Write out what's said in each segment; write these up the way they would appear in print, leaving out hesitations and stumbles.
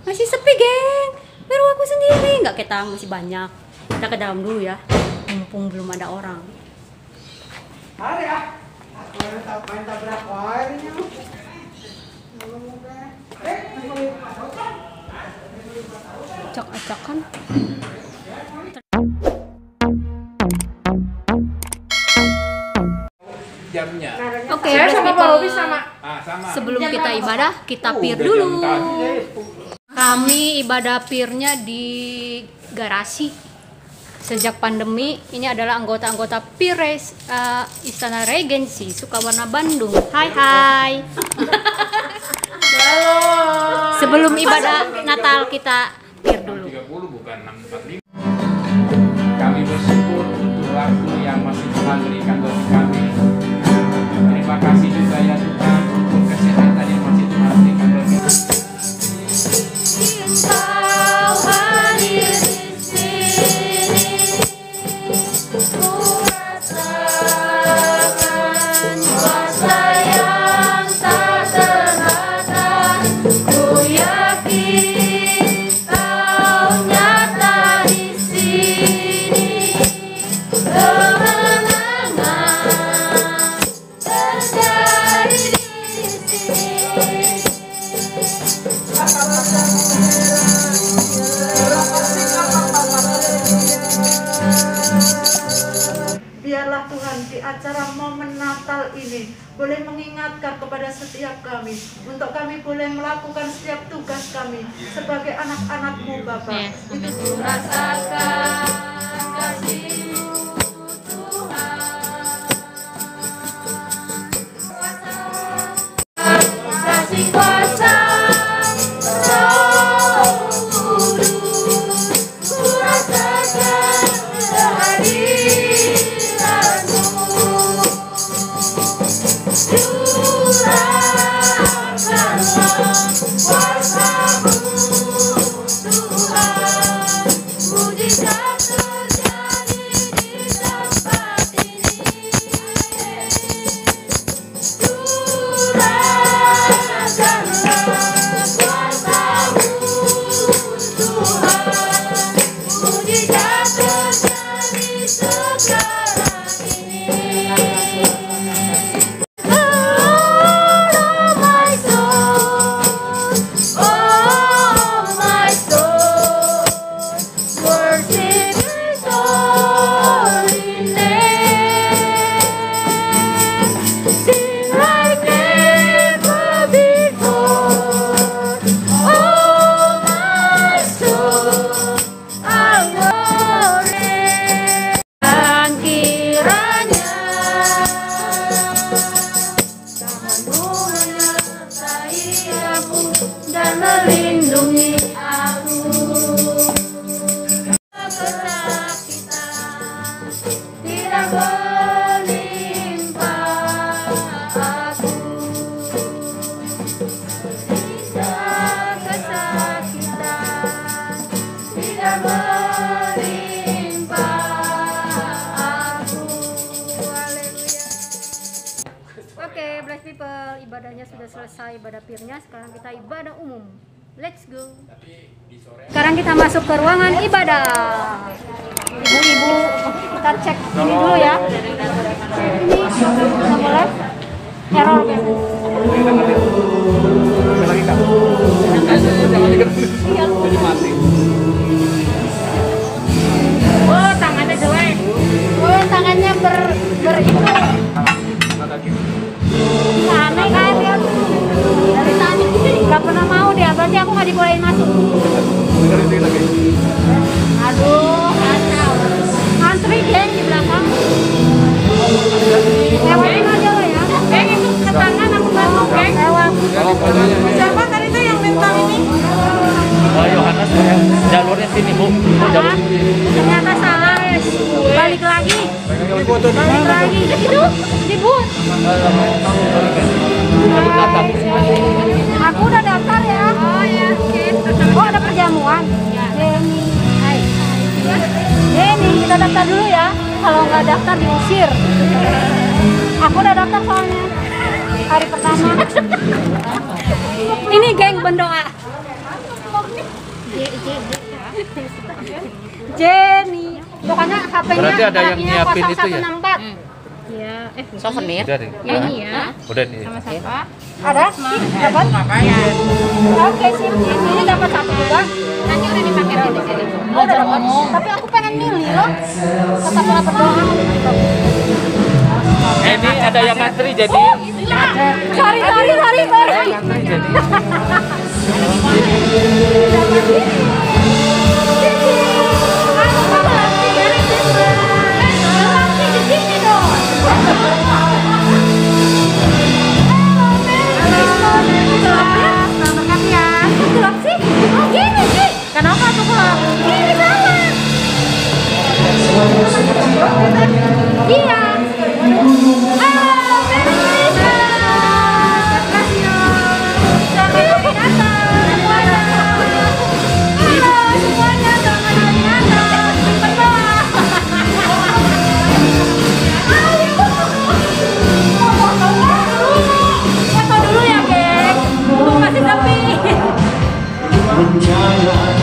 Masih sepi, geng. Baru aku sendiri, nggak ketang, masih banyak. Kita ke dalam dulu ya, mumpung belum ada orang. Mari ya. Aku main tabrak airnya. Acak-acakan. Jamnya. Oke, okay, sama. Sebelum kita ibadah, kita pir dulu. Kami ibadah pirnya di garasi. Sejak pandemi, ini adalah anggota-anggota pir Istana Regency Sukawarna Bandung. Hai. Halo. Sebelum ibadah Natal kita pir dulu. 30 bukan 645. Kami bersyukur untuk waktu yang masih Tuhan berikan bagi kami. Terima kasih juga ya Tuhan untuk kesehatan yang masih Tuhan berikan bagi kami. Acara momen Natal ini boleh mengingatkan kepada setiap kami untuk kami boleh melakukan setiap tugas kami sebagai anak-anak-Mu Bapa. Itu rasakan kasih-Mu Tuhan. Kasih kuasa ibadah pirnya. Sekarang kita ibadah umum. Let's go. Sekarang kita masuk ke ruangan ibadah. Ibu-ibu, kita cek ini dulu ya. Ini nggak boleh error. Oh, tangannya jelek. Oh, tangannya beritu. Aneh kan ya. Dari tadi nggak pernah mau dia, berarti aku nggak dibolehin masuk. Aduh, kacau. Antri geng di belakang. Lewatin aja lo ya. Geng itu ke tangan aku bantu geng. Lewat. Siapa tadi tuh yang bintang ini? Oh, Yohanes ya. Jalurnya sini bu. Ternyata salah. Balik lagi. Balik lagi. Itu ribut. Aku udah daftar ya. Oh ya, oke. Oh ada perjamuan. Denny, hai. Denny, kita daftar dulu ya. Kalau nggak daftar diusir. Aku udah daftar soalnya. Hari pertama. Ini geng berdoa. Jenny. Pokoknya HP-nya ada yang nyiapin itu ya. Iya, souvenir. Iya. Udah nih. Sama siapa? Ada? Dapat? Oke, sip. Ini dapat satu juga. Nanti udah dipakai di sini. Oh, udah dapat. Tapi aku pengen milih loh. Kata-kata berdoa. Ini ada yang ngantri jadi. Cari.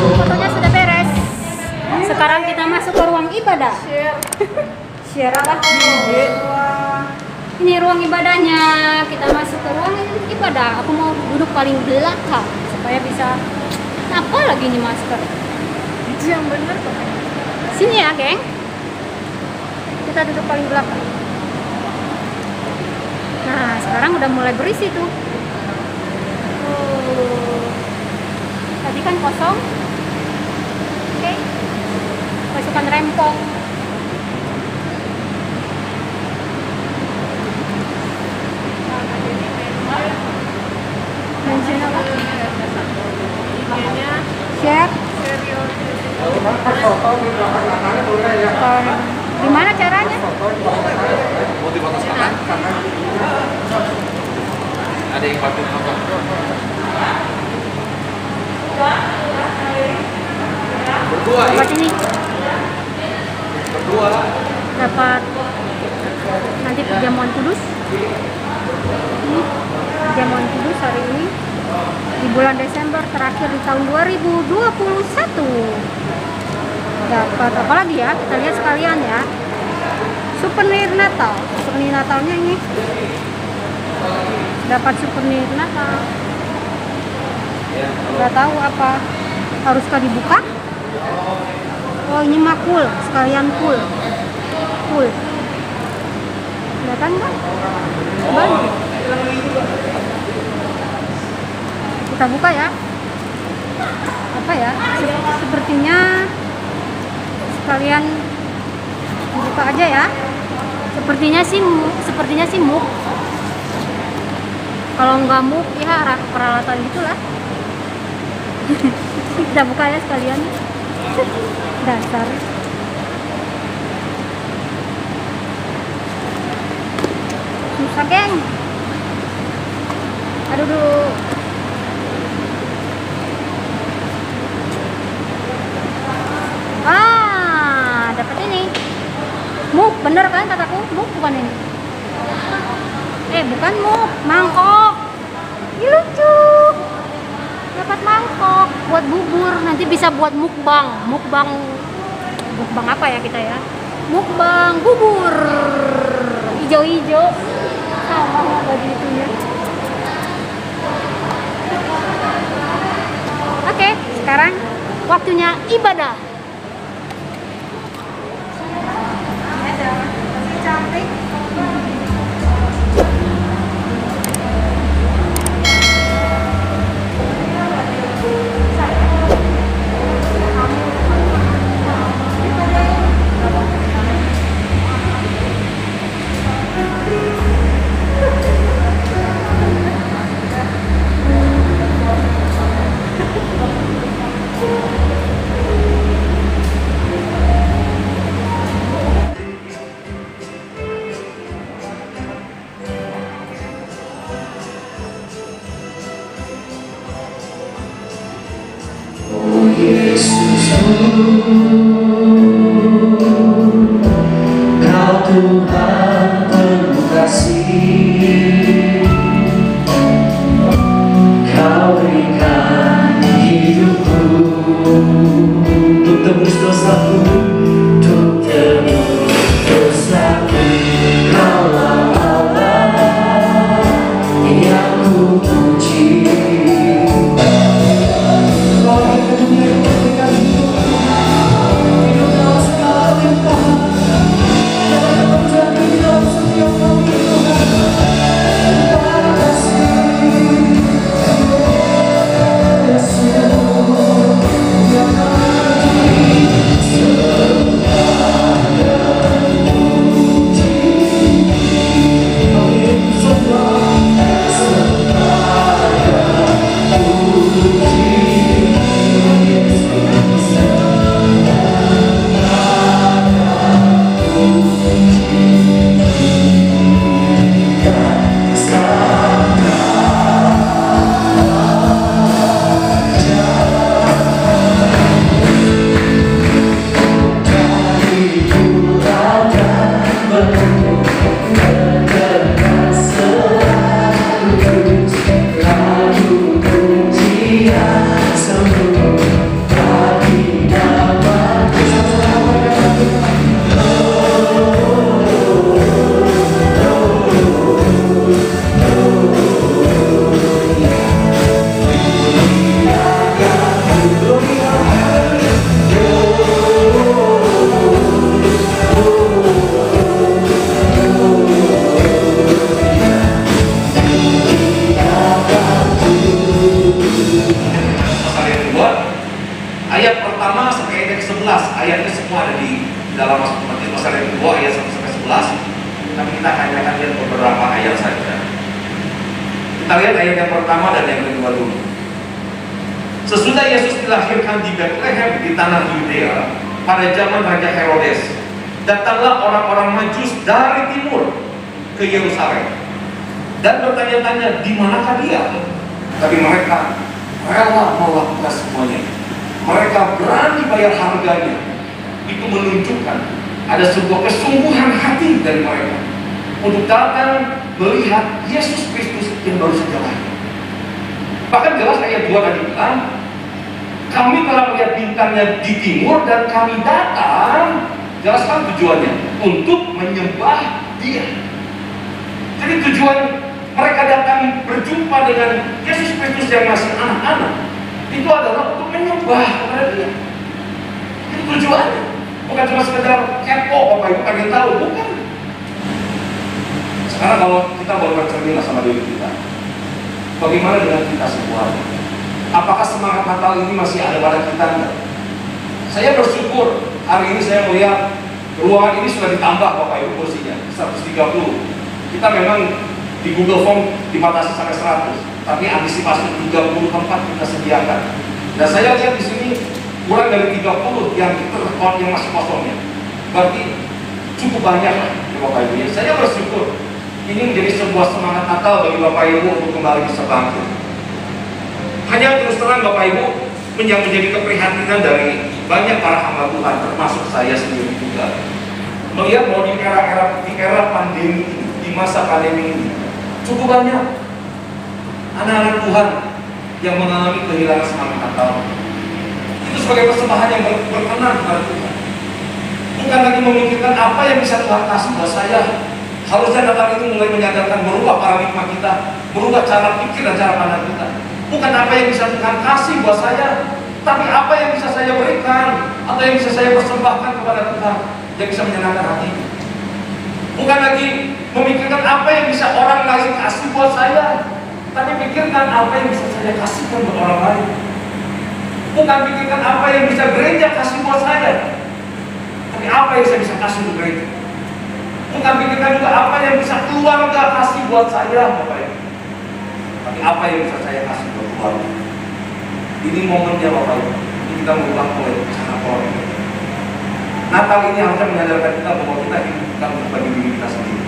Fotonya sudah beres. Sekarang kita masuk ke ruang ibadah. Share apa? Ini ruang ibadahnya. Kita masuk ke ruang ibadah. Aku mau duduk paling belakang supaya bisa. Apa lagi nih masker? Itu yang benar kok. Sini ya, geng. Kita duduk paling belakang. Nah, sekarang udah mulai berisi tuh. Tadi kan kosong. Oke. Masukkan rempong. Siap. Gimana caranya? Ada yang pakai foto. Dapat ini. Dapat nanti perjamuan kudus. Ini perjamuan kudus hari ini di bulan Desember terakhir di tahun 2021. Dapat apa lagi ya? Kita lihat sekalian ya. Souvenir Natal. Souvenir Natalnya ini. Dapat souvenir Natal. Nggak tahu apa, haruskah dibuka? Oh, ini mah cool, sekalian cool. Kelihatan kan? Banyak. Kita buka ya. Apa ya? Sepertinya sekalian buka aja ya. Sepertinya sih muk. Kalau nggak muk, ya peralatan gitulah. Kita buka ya sekalian. Dasar. Susah, geng. Aduh, dulu. Ah, dapat ini. Muk, bener kan kataku? Muk bukan ini. Bukan muk, mangkok. Ih, lucu. Dapat mangkok buat bubur, nanti bisa buat mukbang apa ya kita ya, mukbang bubur hijau-hijau sama baju itunya. Oke, sekarang waktunya ibadah. Kau berikan hidupku. Google Form dibatasi sampai 100, tapi antisipasi 30 tempat kita sediakan. Dan saya lihat di sini kurang dari 30 yang terkot yang masih kosongnya. Berarti cukup banyak ya Bapak Ibu. Saya bersyukur ini menjadi sebuah semangat Natal bagi Bapak Ibu untuk kembali bisa bangkit. Hanya terus terang Bapak Ibu yang menjadi keprihatinan dari banyak para hamba Tuhan termasuk saya sendiri juga. Melihat bahwa di era pandemi ini, di masa pandemi ini cukup banyak anak-anak Tuhan yang mengalami kehilangan semangat Natal. Itu sebagai persembahan yang berkenan kepada Tuhan. Bukan lagi memikirkan apa yang bisa Tuhan kasih buat saya. Harusnya Natal itu mulai menyadarkan, merubah paradigma kita, merubah cara pikir dan cara pandang kita. Bukan apa yang bisa Tuhan kasih buat saya, tapi apa yang bisa saya berikan atau yang bisa saya persembahkan kepada Tuhan yang bisa menyenangkan hatinya. Bukan lagi memikirkan apa yang bisa orang lain kasih buat saya, tapi pikirkan apa yang bisa saya kasihkan buat orang lain. Bukan pikirkan apa yang bisa gereja kasih buat saya, tapi apa yang saya bisa kasih untuk gereja. Bukan pikirkan juga apa yang bisa keluarga kasih buat saya, Bapak Ibu, tapi apa yang bisa saya kasih buat keluarga. Ini momennya Bapak Ibu, kita mengubah pola cara orang. Natal ini harusnya menyadarkan kita bahwa kita hidup bukan bagi diri kita sendiri.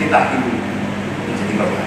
Kita hidup menjadi berkat.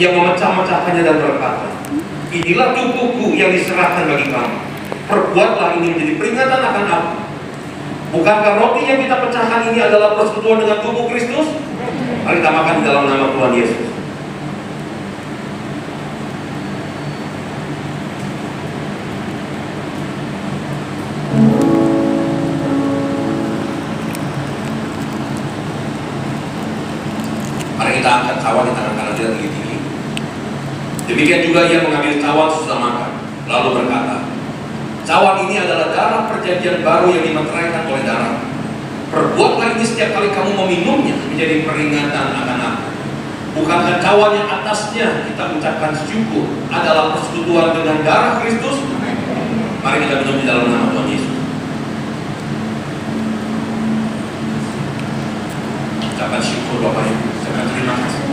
Yang mau katakan yang memecah-mecahkannya dan berkata, inilah tubuhku yang diserahkan bagi kamu, perbuatlah ini menjadi peringatan akan aku. Bukankah roti yang kita pecahkan ini adalah persekutuan dengan tubuh Kristus? Mari kita makan dalam nama Tuhan Yesus. Mari kita angkat cawan di tangan kanan kita tinggi. Demikian juga ia mengambil cawan sesudah makan, lalu berkata, cawan ini adalah darah perjanjian baru yang dimeteraikan oleh darah. Perbuatlah ini setiap kali kamu meminumnya menjadi peringatan akan aku. Bukankah cawan yang atasnya kita ucapkan syukur adalah persekutuan dengan darah Kristus? Mari kita minum di dalam nama Tuhan Yesus. Ucapkan syukur Bapak Ibu, ucapkan terima kasih.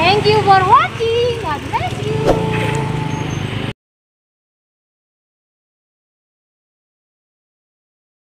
Thank you for watching.